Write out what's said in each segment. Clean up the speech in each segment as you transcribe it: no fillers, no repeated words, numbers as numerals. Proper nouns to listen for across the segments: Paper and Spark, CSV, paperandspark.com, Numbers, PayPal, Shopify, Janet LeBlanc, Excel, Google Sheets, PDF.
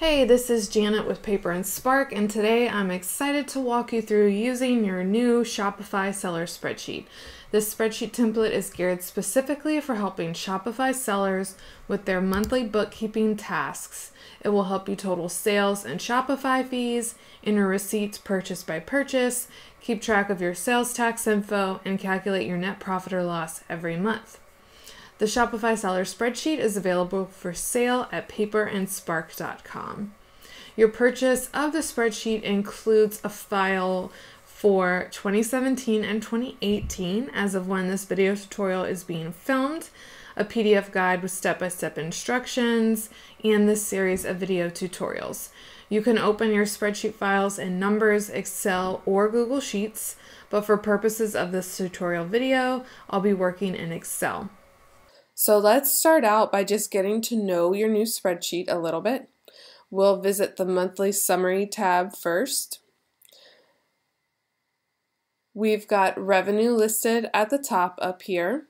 Hey, this is Janet with Paper and Spark, and today I'm excited to walk you through using your new Shopify seller spreadsheet. This spreadsheet template is geared specifically for helping Shopify sellers with their monthly bookkeeping tasks. It will help you total sales and Shopify fees, enter receipts purchase by purchase, keep track of your sales tax info, and calculate your net profit or loss every month. The Shopify Seller Spreadsheet is available for sale at paperandspark.com. Your purchase of the spreadsheet includes a file for 2017 and 2018 as of when this video tutorial is being filmed, a PDF guide with step-by-step instructions, and this series of video tutorials. You can open your spreadsheet files in Numbers, Excel, or Google Sheets, but for purposes of this tutorial video, I'll be working in Excel. So let's start out by just getting to know your new spreadsheet a little bit. We'll visit the monthly summary tab first. We've got revenue listed at the top up here,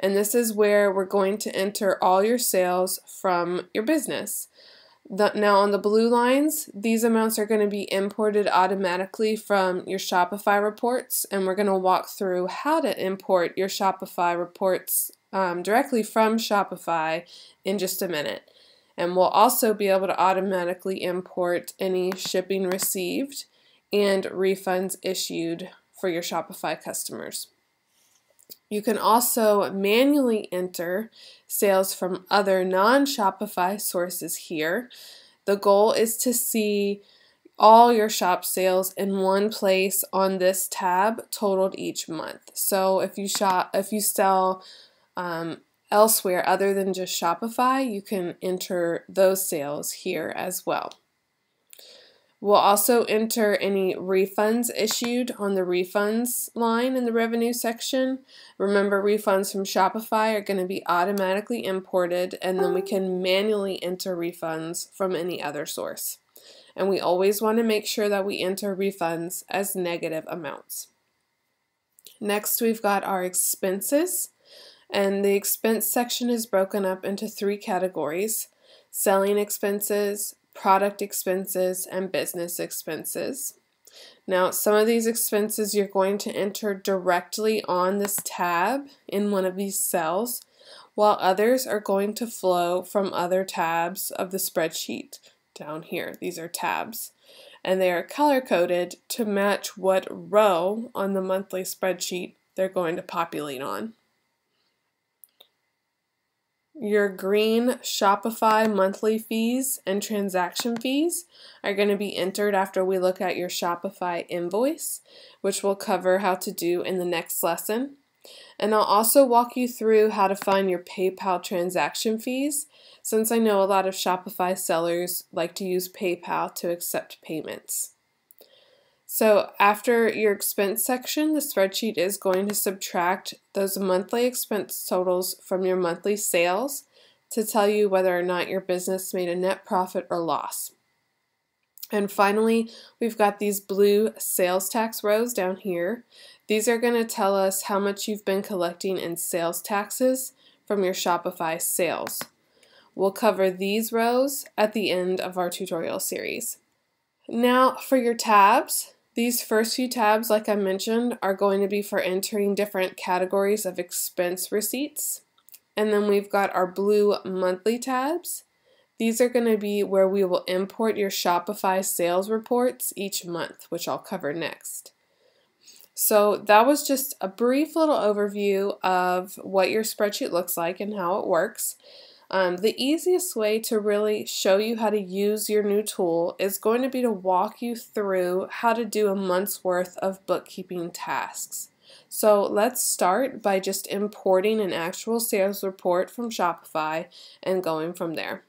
and this is where we're going to enter all your sales from your business. Now on the blue lines, these amounts are going to be imported automatically from your Shopify reports, and we're going to walk through how to import your Shopify reports directly from Shopify in just a minute. And we'll also be able to automatically import any shipping received and refunds issued for your Shopify customers. You can also manually enter sales from other non-Shopify sources here. The goal is to see all your shop sales in one place on this tab totaled each month. So if you sell elsewhere other than just Shopify, you can enter those sales here as well. We'll also enter any refunds issued on the refunds line in the revenue section. Remember, refunds from Shopify are going to be automatically imported, and then we can manually enter refunds from any other source. And we always want to make sure that we enter refunds as negative amounts. Next, we've got our expenses. And the expense section is broken up into three categories: selling expenses, product expenses, and business expenses. Now, some of these expenses you're going to enter directly on this tab in one of these cells, while others are going to flow from other tabs of the spreadsheet down here. These are tabs, and they are color-coded to match what row on the monthly spreadsheet they're going to populate on. Your green Shopify monthly fees and transaction fees are going to be entered after we look at your Shopify invoice, which we'll cover how to do in the next lesson. And I'll also walk you through how to find your PayPal transaction fees, since I know a lot of Shopify sellers like to use PayPal to accept payments. So after your expense section, the spreadsheet is going to subtract those monthly expense totals from your monthly sales to tell you whether or not your business made a net profit or loss. And finally, we've got these blue sales tax rows down here. These are going to tell us how much you've been collecting in sales taxes from your Shopify sales. We'll cover these rows at the end of our tutorial series. Now for your tabs. These first few tabs, like I mentioned, are going to be for entering different categories of expense receipts. And then we've got our blue monthly tabs. These are going to be where we will import your Shopify sales reports each month, which I'll cover next. So that was just a brief little overview of what your spreadsheet looks like and how it works. The easiest way to really show you how to use your new tool is going to be to walk you through how to do a month's worth of bookkeeping tasks. So let's start by just importing an actual sales report from Shopify and going from there.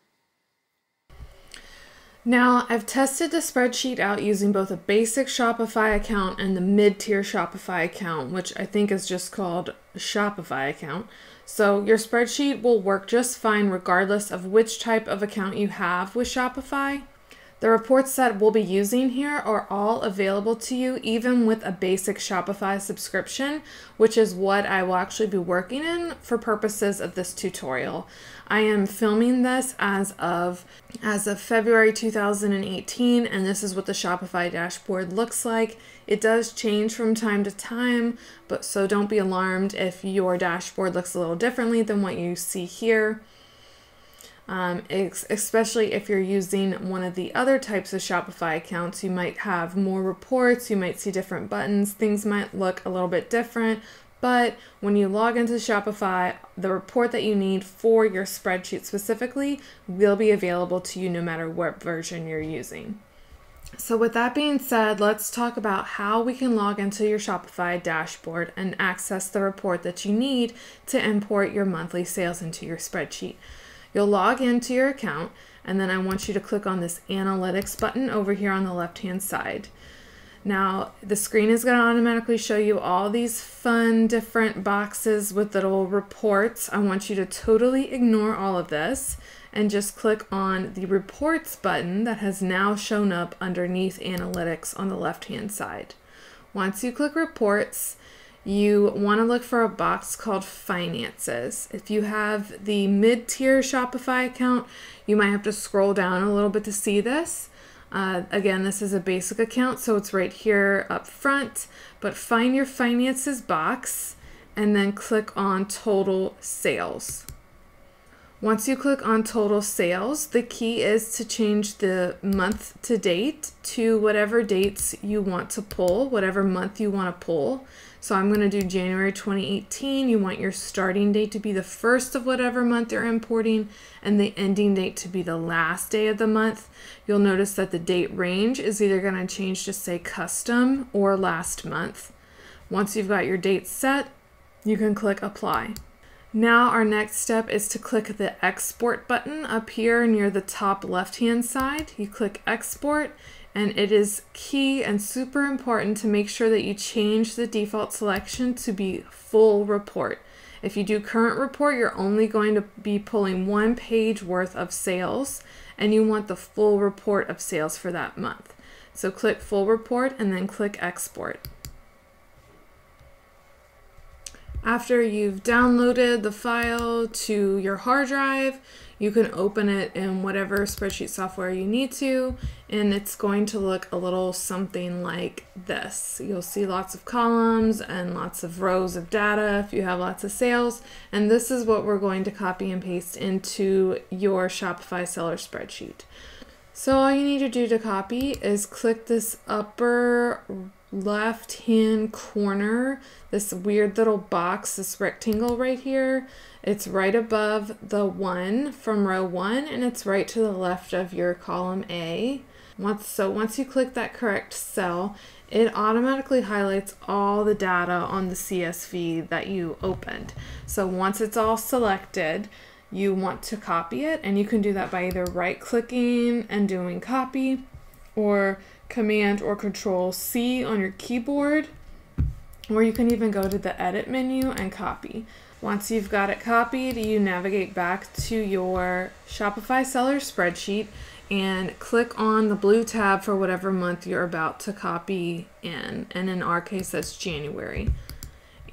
Now, I've tested the spreadsheet out using both a basic Shopify account and the mid-tier Shopify account, which I think is just called Shopify account. So your spreadsheet will work just fine regardless of which type of account you have with Shopify. The reports that we'll be using here are all available to you even with a basic Shopify subscription, which is what I will actually be working in for purposes of this tutorial. I am filming this as of February 2018, and this is what the Shopify dashboard looks like. It does change from time to time, but so don't be alarmed if your dashboard looks a little differently than what you see here. Especially if you're using one of the other types of Shopify accounts, you might have more reports, you might see different buttons, things might look a little bit different, but when you log into Shopify, the report that you need for your spreadsheet specifically will be available to you no matter what version you're using. So with that being said, let's talk about how we can log into your Shopify dashboard and access the report that you need to import your monthly sales into your spreadsheet. You'll log into your account, and then I want you to click on this analytics button over here on the left-hand side. Now, the screen is going to automatically show you all these fun different boxes with little reports. I want you to totally ignore all of this and just click on the reports button that has now shown up underneath analytics on the left-hand side. Once you click reports, you want to look for a box called Finances. If you have the mid-tier Shopify account, you might have to scroll down a little bit to see this. Again, this is a basic account, so it's right here up front, but find your Finances box and then click on Total Sales. Once you click on Total Sales, the key is to change the month to date to whatever dates you want to pull, whatever month you want to pull. So I'm going to do January 2018. You want your starting date to be the first of whatever month you're importing and the ending date to be the last day of the month. You'll notice that the date range is either going to change to say custom or last month. Once you've got your date set, you can click Apply. Now our next step is to click the export button up here near the top left-hand side. You click export, and it is key and super important to make sure that you change the default selection to be full report. If you do current report, you're only going to be pulling one page worth of sales, and you want the full report of sales for that month. So click full report and then click export. After you've downloaded the file to your hard drive, you can open it in whatever spreadsheet software you need to, and it's going to look a little something like this. You'll see lots of columns and lots of rows of data if you have lots of sales, and this is what we're going to copy and paste into your Shopify seller spreadsheet. So all you need to do to copy is click this upper left-hand corner, this weird little box, this rectangle right here. It's right above the one from row one, and it's right to the left of your column A. Once you click that correct cell, it automatically highlights all the data on the CSV that you opened. So once it's all selected, you want to copy it, and you can do that by either right-clicking and doing copy, or Command or Control C on your keyboard, or you can even go to the edit menu and copy. Once you've got it copied, you navigate back to your Shopify seller spreadsheet and click on the blue tab for whatever month you're about to copy in, and in our case that's January.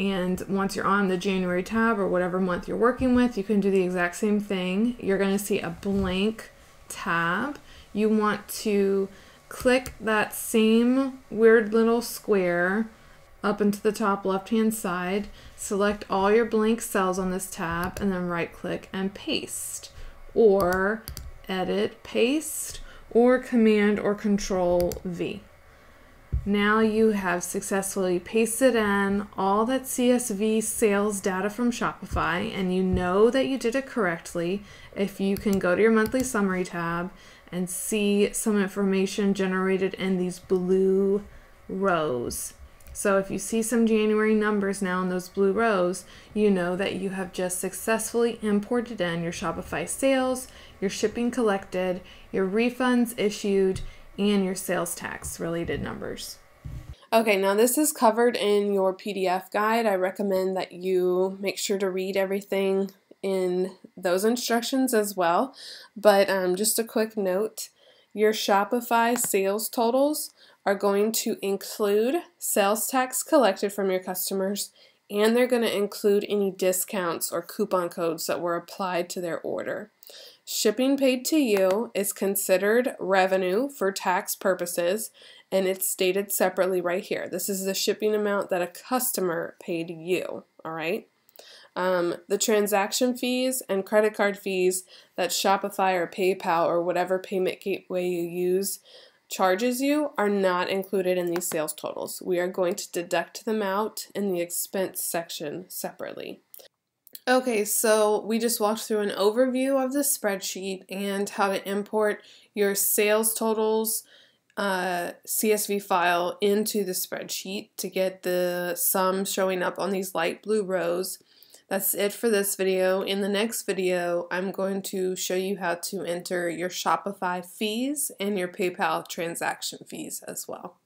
And once you're on the January tab or whatever month you're working with, you can do the exact same thing. You're going to see a blank tab. You want to click that same weird little square up into the top left-hand side, select all your blank cells on this tab, and then right-click and paste, or edit, paste, or Command or Control V. Now you have successfully pasted in all that CSV sales data from Shopify, and you know that you did it correctly if you can go to your monthly summary tab and see some information generated in these blue rows. So if you see some January numbers now in those blue rows, you know that you have just successfully imported in your Shopify sales, your shipping collected, your refunds issued, and your sales tax related numbers. Okay, now this is covered in your PDF guide. I recommend that you make sure to read everything in those instructions as well, but just a quick note, Your Shopify sales totals are going to include sales tax collected from your customers, and they're going to include any discounts or coupon codes that were applied to their order. Shipping paid to you is considered revenue for tax purposes, and it's stated separately right here. This is the shipping amount that a customer paid you, all right? The transaction fees and credit card fees that Shopify or PayPal or whatever payment gateway you use charges you are not included in these sales totals. We are going to deduct them out in the expense section separately. Okay, so we just walked through an overview of the spreadsheet and how to import your sales totals CSV file into the spreadsheet to get the sum showing up on these light blue rows. That's it for this video. In the next video, I'm going to show you how to enter your Shopify fees and your PayPal transaction fees as well.